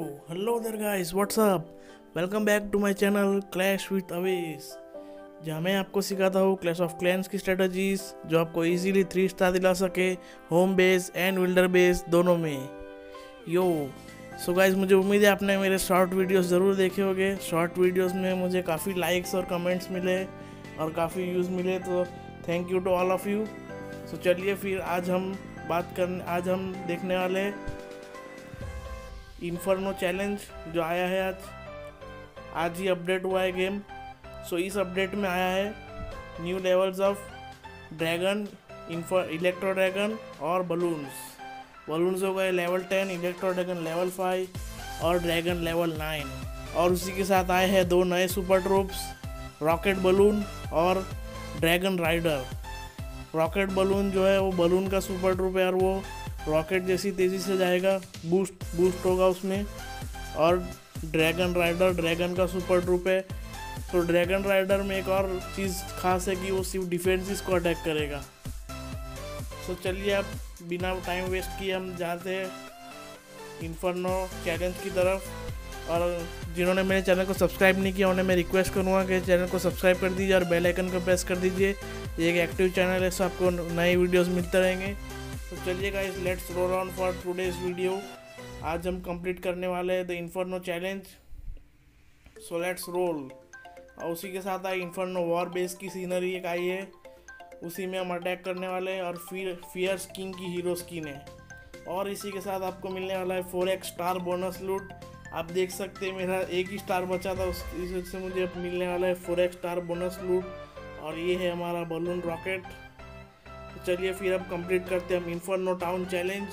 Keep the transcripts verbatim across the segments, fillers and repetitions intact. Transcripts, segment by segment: Hello there guys, what's up, welcome back to my channel clash with अवेस, जहाँ मैं आपको सिखाता हूँ क्लैश ऑफ क्लैंस की स्ट्रेटजीज जो आपको इजीली थ्री स्टार दिला सके home base and builder base दोनों में। यो सो गाइस, मुझे उम्मीद है आपने मेरे शॉर्ट वीडियोस ज़रूर देखे होंगे। शॉर्ट वीडियोस में मुझे काफ़ी लाइक्स और कमेंट्स मिले और काफ़ी व्यूज़ मिले, तो thank you to all of you. So चलिए फिर आज हम बात करने आज हम देखने वाले इन्फर्नो चैलेंज जो आया है आज आज ही अपडेट हुआ है गेम। सो so, इस अपडेट में आया है new levels of dragon, inferno electro dragon और बलून्स। बलून्स हो गए level ten, electro dragon level five और ड्रैगन लेवल नाइन। और उसी के साथ आए हैं दो नए सुपर ट्रूप्स, रॉकेट बलून और ड्रैगन राइडर। रॉकेट बलून जो है वो बलून का सुपर ट्रूप है और वो रॉकेट जैसी तेज़ी से जाएगा, बूस्ट बूस्ट होगा उसमें। और ड्रैगन राइडर ड्रैगन का सुपर ट्रूप है। तो ड्रैगन राइडर में एक और चीज़ खास है कि वो सिर्फ डिफेंसेस को अटैक करेगा। तो चलिए अब बिना टाइम वेस्ट किए हम जाते हैं इन्फर्नो चैलेंज की तरफ। और जिन्होंने मेरे चैनल को सब्सक्राइब नहीं किया उन्हें मैं रिक्वेस्ट करूँगा कि चैनल को सब्सक्राइब कर दीजिए और बेल आइकन को प्रेस कर दीजिए। ये एक एक्टिव चैनल है, सो आपको नए वीडियोस मिलते रहेंगे। तो चलिए guys, let's roll on for today's video. आज हम कंप्लीट करने वाले हैं the inferno challenge, so let's roll. और उसी के साथ आई इन्फर्नो वॉर बेस की सीनरी एक आई है, उसी में हम अटैक करने वाले हैं। और फिर फियर्स किंग की हीरो स्किन है। और इसी के साथ आपको मिलने वाला है फोर एक्स स्टार बोनस लूट। आप देख सकते हैं मेरा एक ही स्टार बचा था, उस इससे मुझे अब मिलने वाला है फोर एक्स स्टार बोनस लूट। और ये है हमारा बलून रॉकेट। तो चलिए फिर अब कंप्लीट करते हैं हम inferno town challenge.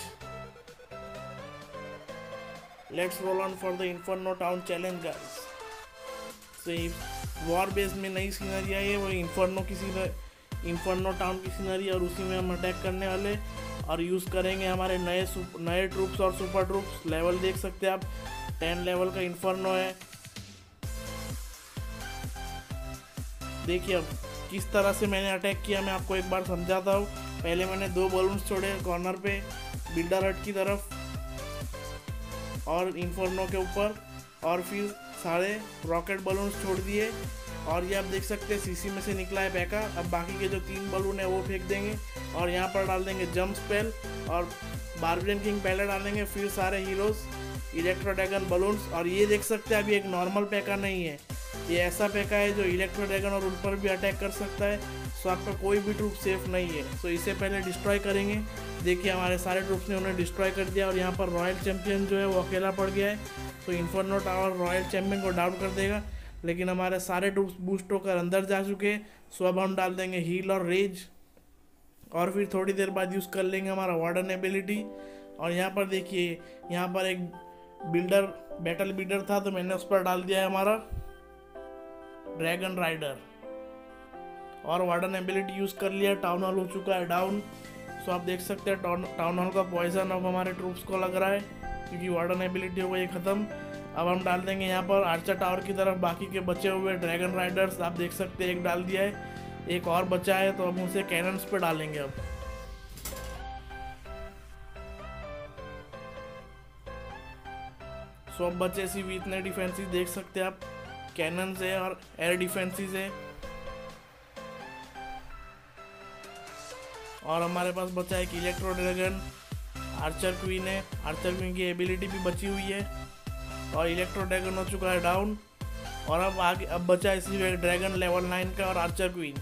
Let's roll on for the inferno town challenge guys. तो वॉर बेस में नई सीनरी आई है, वो इन्फर्नो की सीनरी इन्फर्नो टाउन की सीनरी, और उसी में हम अटैक करने वाले और यूज़ करेंगे हमारे नए नए ट्रूप्स और सुपर ट्रूप्स। लेवल देख सकते हैं आप, टेन लेवल का इन्फर्नो है। देखिए अब किस तरह से मैंने अटैक किया, मैं आपको एक बार समझाता हूँ। पहले मैंने दो बलून्स छोड़े कॉर्नर पे बिल्डर हट की तरफ और इन्फर्नो के ऊपर, और फिर सारे रॉकेट बलून्स छोड़ दिए। और ये आप देख सकते हैं सीसी में से निकला है पैका। अब बाकी के जो तीन बलून है वो फेंक देंगे और यहाँ पर डाल देंगे जंप स्पेल और बार्बरियन किंग पहले डालेंगे, फिर सारे हीरोज, इलेक्ट्रो ड्रैगन, बलून्स। और ये देख सकते हैं अभी एक नॉर्मल पैका नहीं है, ये ऐसा पैका है जो इलेक्ट्रो ड्रैगन और उन पर भी अटैक कर सकता है। सो आपका कोई भी ट्रूप सेफ नहीं है। सो इसे पहले डिस्ट्रॉय करेंगे। देखिए हमारे सारे ट्रूप्स ने उन्हें डिस्ट्रॉय कर दिया और यहाँ पर रॉयल चैम्पियन जो है वो अकेला पड़ गया है। तो इन्फर्नो टावर रॉयल चैम्पियन को डाउन कर देगा, लेकिन हमारे सारे ट्रूप्स बूस्ट होकर अंदर जा चुके। सो अब हम डाल देंगे हील और रेज और फिर थोड़ी देर बाद यूज़ कर लेंगे हमारा वार्डन एबिलिटी। और यहाँ पर देखिए, यहाँ पर एक बिल्डर बैटल बिल्डर था तो मैंने उस पर डाल दिया है हमारा ड्रैगन राइडर और वार्डन एबिलिटी यूज़ कर लिया। टाउन हॉल हो चुका है डाउन। सो आप देख सकते हैं टाउन हॉल का पॉइजन अब हमारे ट्रूप्स को लग रहा है क्योंकि वार्डन एबिलिटी हो गई ख़त्म। अब हम डाल देंगे यहाँ पर आर्चर टावर की तरफ बाकी के बचे हुए ड्रैगन राइडर्स। आप देख सकते हैं एक डाल दिया है, एक और बचा है, तो हम उसे कैनन्स पे डालेंगे। अब सो अब बचे सिर्फ इतने डिफेंसेस, देख सकते हैं आप, कैनन्स है और एयर डिफेंसेस है। और हमारे पास बचा है कि इलेक्ट्रो ड्रैगन, आर्चर क्वीन है, आर्चर क्वीन की एबिलिटी भी बची हुई है। और इलेक्ट्रो ड्रैगन हो चुका है डाउन। और अब आगे अब बचा है सिर्फ ड्रैगन लेवल नाइन का और आर्चर क्वीन।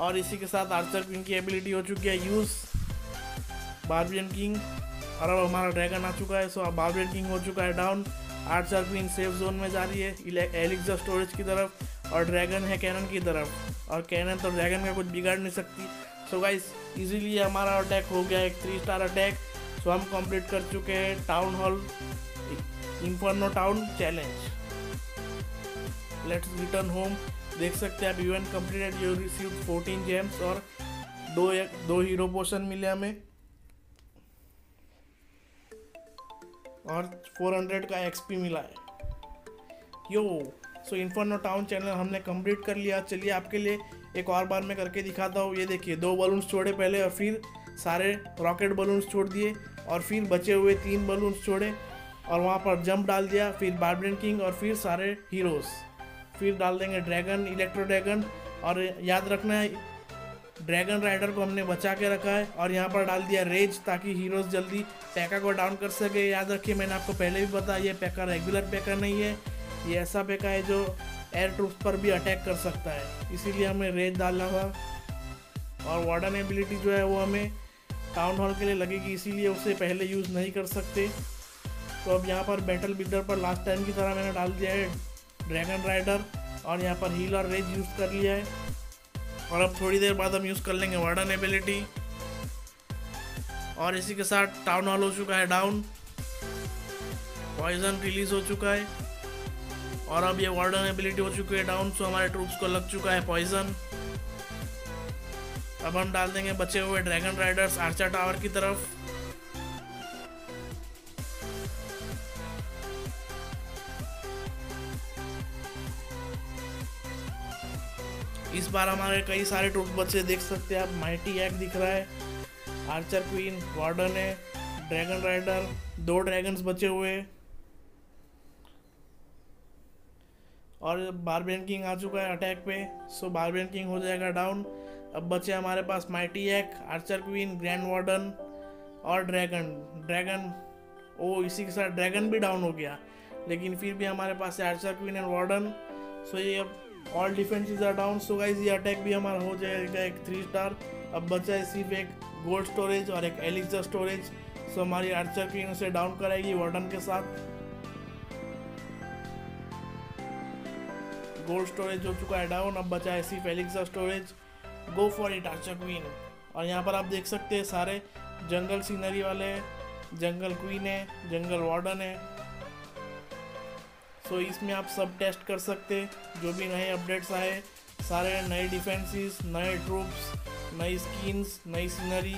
और इसी के साथ आर्चर क्वीन की एबिलिटी हो चुकी है यूज़, बार्बियन किंग। और अब हमारा ड्रैगन आ चुका है। सो अब बार्बियन किंग हो चुका है down, archer queen safe zone में जा रही है एलिक्सर स्टोरेज की तरफ, और ड्रैगन है कैनन की तरफ। और कैनन तो ड्रैगन का कुछ बिगाड़ नहीं सकती। सो गाइस, इजीली हमारा अटैक हो गया, एक थ्री स्टार अटैक। सो हम कंप्लीट कर चुके हैं town hall inferno town challenge. Let's return home. देख सकते हैं आप, event completed, you received fourteen gems और दो एक, दो हीरो पोशन मिले हमें और फोर हंड्रेड का एक्सपी मिला है। Yo so inferno town challenge हमने कंप्लीट कर लिया। चलिए आपके लिए एक और बार मैं करके दिखाता हूँ। ये देखिए, दो बलून्स छोड़े पहले और फिर सारे रॉकेट बलून्स छोड़ दिए, और फिर बचे हुए तीन बलून्स छोड़े और वहाँ पर जंप डाल दिया, फिर बार्बरियन किंग और फिर सारे हीरोज़, फिर डाल देंगे ड्रैगन, इलेक्ट्रो ड्रैगन। और याद रखना है ड्रैगन राइडर को हमने बचा के रखा है और यहाँ पर डाल दिया रेज ताकि हीरोज़ जल्दी पैका को डाउन कर सके। याद रखिए मैंने आपको पहले भी बताया, ये पैका रेगुलर पैका नहीं है, ये ऐसा पैका है जो एयर ट्रूप्स पर भी अटैक कर सकता है, इसीलिए हमें रेज डालना हुआ। और वार्डन एबिलिटी जो है वो हमें टाउन हॉल के लिए लगेगी, इसीलिए उसे पहले यूज़ नहीं कर सकते। तो अब यहाँ पर बैटल बिल्डर पर लास्ट टाइम की तरह मैंने डाल दिया है ड्रैगन राइडर और यहाँ पर हील और रेज यूज़ कर लिया है। और अब थोड़ी देर बाद हम यूज़ कर लेंगे वार्डन एबिलिटी। और इसी के साथ टाउन हॉल हो चुका है डाउन, पॉइजन रिलीज हो चुका है और अब ये वार्डन एबिलिटी हो चुकी है डाउन, सो हमारे ट्रूप्स को लग चुका है पॉइजन। अब हम डाल देंगे बचे हुए ड्रैगन राइडर्स आर्चर टावर की तरफ। इस बार हमारे कई सारे ट्रूप्स बचे, देख सकते हैं आप, माइटी एक्स दिख रहा है, आर्चर क्वीन, वार्डन है, ड्रैगन राइडर, दो ड्रैगन्स बचे हुए हैं और बार्बरियन किंग आ चुका है अटैक पे, सो बार्बरियन किंग हो जाएगा डाउन। अब बचे हमारे पास mighty axe, archer queen, grand warden और ड्रैगन। ड्रैगन ओ इसी के साथ ड्रैगन भी डाउन हो गया, लेकिन फिर भी हमारे पास है archer queen and warden. So ये अब all defences are down. So guys ये अटैक भी हमारा हो जाएगा एक थ्री स्टार। अब बचा है सिर्फ एक गोल्ड स्टोरेज और एक एलिक्सर स्टोरेज। सो हमारी आर्चर क्वीन उसे डाउन कराएगी वार्डन के साथ। गोल्ड स्टोरेज हो चुका है डाउन, अब बचा है सिर्फ elixir storage. Go for it archer queen. और यहाँ पर आप देख सकते हैं सारे जंगल सीनरी वाले हैं, जंगल क्वीन है, जंगल वार्डन है। सो इसमें आप सब टेस्ट कर सकते हैं, जो भी नए अपडेट्स आए, सारे नए डिफेंसेस, नए ट्रूप्स, नई स्किन्स, नई सीनरी,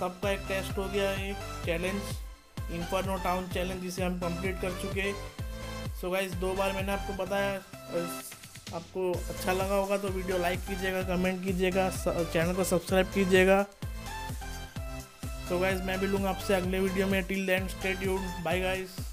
सबका एक टेस्ट हो गया है। चैलेंज इन्फर्नो टाउन चैलेंज जिसे हम कंप्लीट कर चुके। सो गाइस दो बार मैंने आपको बताया, आपको अच्छा लगा होगा तो वीडियो लाइक कीजिएगा, कमेंट कीजिएगा, चैनल को सब्सक्राइब कीजिएगा। तो गाइज मैं भी लूँगा आपसे अगले वीडियो में। Till then stay tuned, bye guys.